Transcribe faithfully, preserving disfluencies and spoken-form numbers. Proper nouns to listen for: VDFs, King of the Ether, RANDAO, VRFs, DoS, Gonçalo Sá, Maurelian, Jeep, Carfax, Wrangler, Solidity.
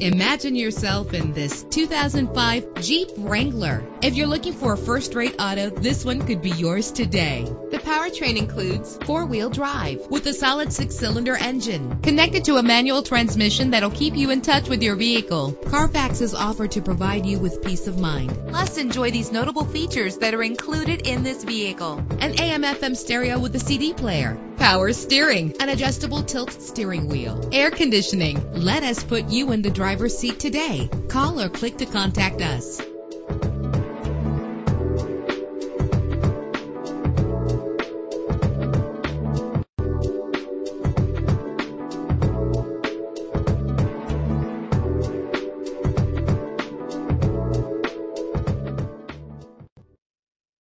Imagine yourself in this two thousand five Jeep Wrangler. If you're looking for a first-rate auto, this one could be yours today. The powertrain includes four-wheel drive with a solid six-cylinder engine connected to a manual transmission that'll keep you in touch with your vehicle. Carfax is offered to provide you with peace of mind. Plus, enjoy these notable features that are included in this vehicle: an A M F M stereo with a C D player, power steering, an adjustable tilt steering wheel, air conditioning. Let us put you in the driver's seat today. Call or click to contact us.